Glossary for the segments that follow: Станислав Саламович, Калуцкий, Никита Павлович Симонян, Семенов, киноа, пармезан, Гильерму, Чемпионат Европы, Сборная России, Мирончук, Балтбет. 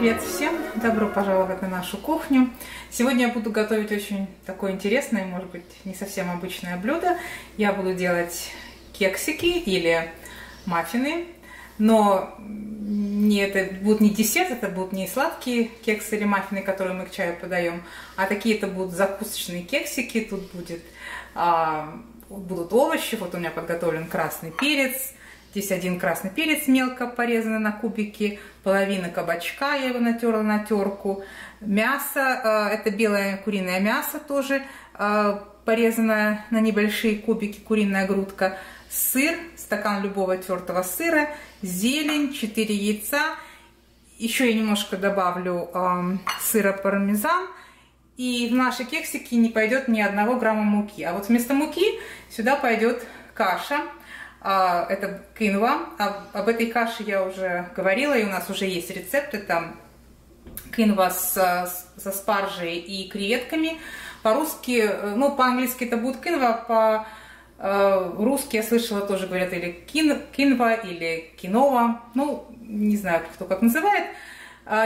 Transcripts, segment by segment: Привет всем! Добро пожаловать на нашу кухню. Сегодня я буду готовить очень такое интересное, может быть, не совсем обычное блюдо. Я буду делать кексики или маффины, но это будут не десерт, это будут не сладкие кексы или маффины, которые мы к чаю подаем, а такие-то будут закусочные кексики. Тут будут овощи. Вот у меня подготовлен красный перец. Здесь один красный перец мелко порезанный на кубики, половина кабачка, я его натерла на терку. Мясо, это белое куриное мясо тоже порезанное на небольшие кубики, куриная грудка. Сыр, стакан любого тертого сыра, зелень, 4 яйца. Еще я немножко добавлю сыра пармезан. И в наши кексики не пойдет ни 1 грамма муки. А вот вместо муки сюда пойдет каша. Это киноа. Об этой каше я уже говорила, и у нас уже есть рецепты. Там киноа со спаржей и креветками. По-русски, ну, по-английски это будет киноа, по-русски я слышала, тоже говорят или киноа, или киноа. Ну, не знаю, кто как называет.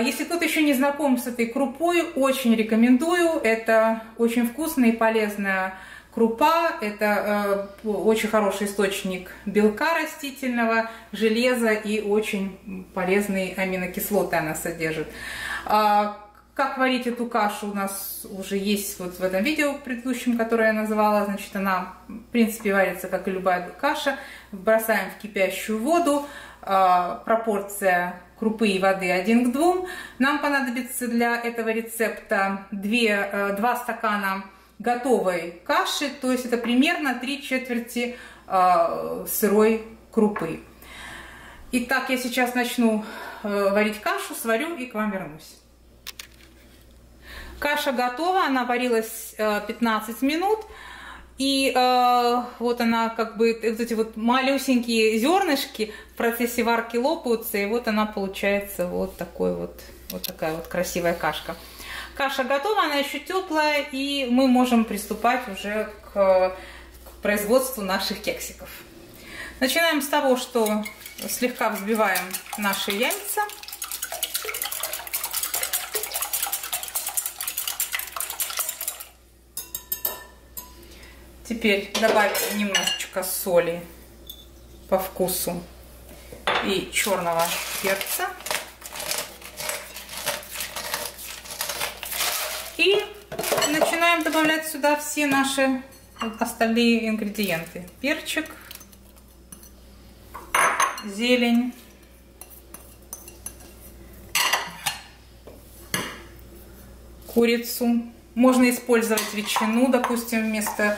Если кто-то еще не знаком с этой крупой, очень рекомендую. Это очень вкусная и полезная крупа – это очень хороший источник белка растительного, железа и очень полезные аминокислоты она содержит. Как варить эту кашу у нас уже есть вот в этом видео предыдущем, которое я назвала. Значит, она в принципе варится, как и любая каша. Бросаем в кипящую воду. Пропорция крупы и воды 1:2. Нам понадобится для этого рецепта 2 стакана готовой каши, то есть это примерно 3/4 сырой крупы. Итак, я сейчас начну варить кашу, сварю и к вам вернусь. Каша готова, она варилась 15 минут. И вот она как бы, эти вот малюсенькие зернышки в процессе варки лопаются, и вот она получается вот такой вот такая вот красивая кашка. Каша готова, она еще теплая, и мы можем приступать уже к производству наших кексиков. Начинаем с того, что слегка взбиваем наши яйца. Теперь добавим немножечко соли по вкусу и черного перца. И начинаем добавлять сюда все наши остальные ингредиенты. Перчик, зелень, курицу. Можно использовать ветчину, допустим, вместо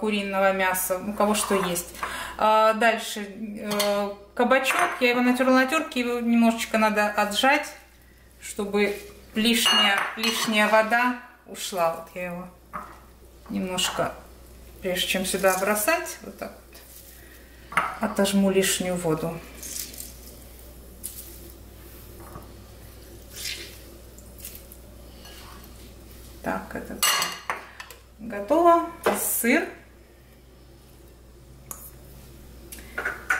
куриного мяса, у кого что есть. Дальше кабачок. Я его натерла на терке, его немножечко надо отжать, чтобы лишняя вода ушла. Вот я его немножко, прежде чем сюда бросать, вот так вот отожму лишнюю воду. Так, это готово. Сыр.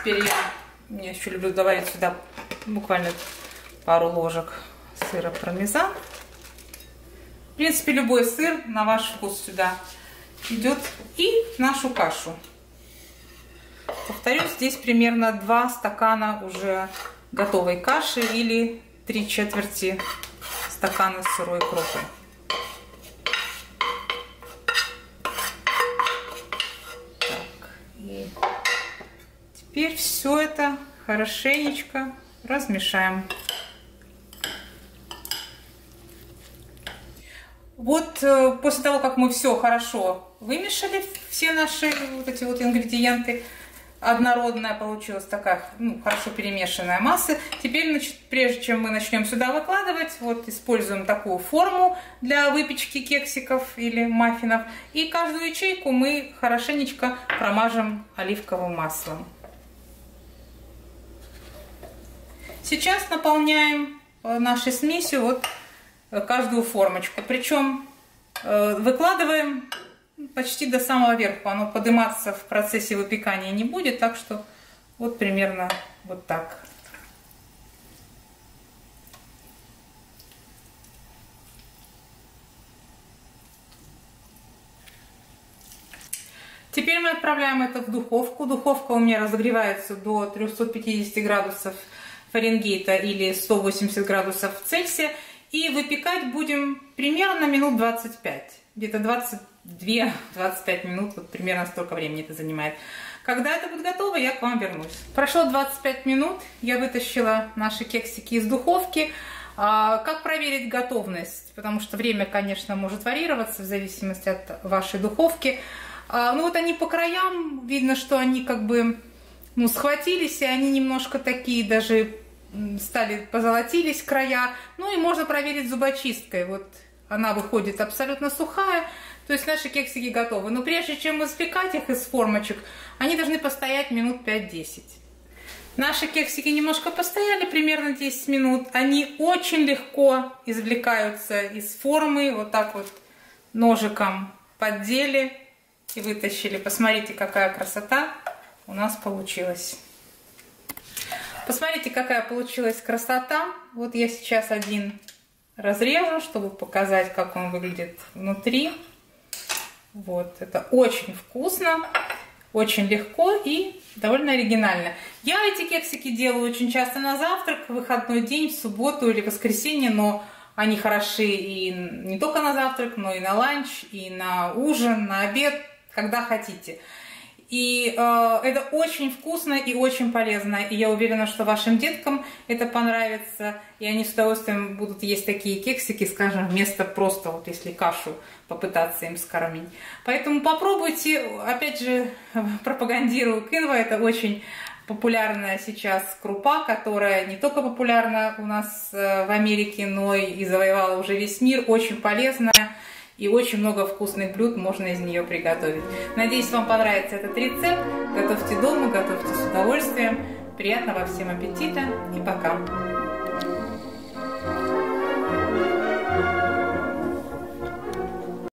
Теперь я еще люблю добавить сюда буквально пару ложек сыра пармезан. В принципе, любой сыр на ваш вкус сюда идет. И нашу кашу. Повторю, здесь примерно 2 стакана уже готовой каши или 3/4 стакана сырой крупы. Так, и теперь все это хорошенечко размешаем. Вот после того, как мы все хорошо вымешали, все наши вот эти вот ингредиенты, однородная получилась такая, ну, хорошо перемешанная масса. Теперь, значит, прежде чем мы начнем сюда выкладывать, вот используем такую форму для выпечки кексиков или маффинов. И каждую ячейку мы хорошенечко промажем оливковым маслом. Сейчас наполняем нашей смесью вот каждую формочку, причем выкладываем почти до самого верху, оно подниматься в процессе выпекания не будет, так что вот примерно вот так. Теперь мы отправляем это в духовку. Духовка у меня разогревается до 350 градусов Фаренгейта или 180 градусов Цельсия. И выпекать будем примерно минут 25. Где-то 22-25 минут, вот примерно столько времени это занимает. Когда это будет готово, я к вам вернусь. Прошло 25 минут, я вытащила наши кексики из духовки. Как проверить готовность? Потому что время, конечно, может варьироваться в зависимости от вашей духовки. Ну вот они по краям, видно, что они как бы схватились, и они немножко такие даже стали, позолотились края. Ну и можно проверить зубочисткой. Вот она выходит абсолютно сухая, то есть наши кексики готовы. Но прежде чем извлекать их из формочек, они должны постоять минут 5-10. Наши кексики немножко постояли, примерно 10 минут. Они очень легко извлекаются из формы, вот так вот ножиком поддели и вытащили. Посмотрите, какая красота у нас получилась. Посмотрите, какая получилась красота. Вот я сейчас один разрежу, чтобы показать, как он выглядит внутри. Вот, это очень вкусно, очень легко и довольно оригинально. Я эти кексики делаю очень часто на завтрак, в выходной день, в субботу или воскресенье, но они хороши и не только на завтрак, но и на ланч, и на ужин, на обед, когда хотите. И это очень вкусно и очень полезно. И я уверена, что вашим деткам это понравится. И они с удовольствием будут есть такие кексики, скажем, вместо просто, вот если кашу попытаться им скормить. Поэтому попробуйте. Опять же, пропагандирую киноа. Это очень популярная сейчас крупа, которая не только популярна у нас в Америке, но и завоевала уже весь мир. Очень полезная. И очень много вкусных блюд можно из нее приготовить. Надеюсь, вам понравится этот рецепт. Готовьте дома, готовьте с удовольствием. Приятного всем аппетита и пока!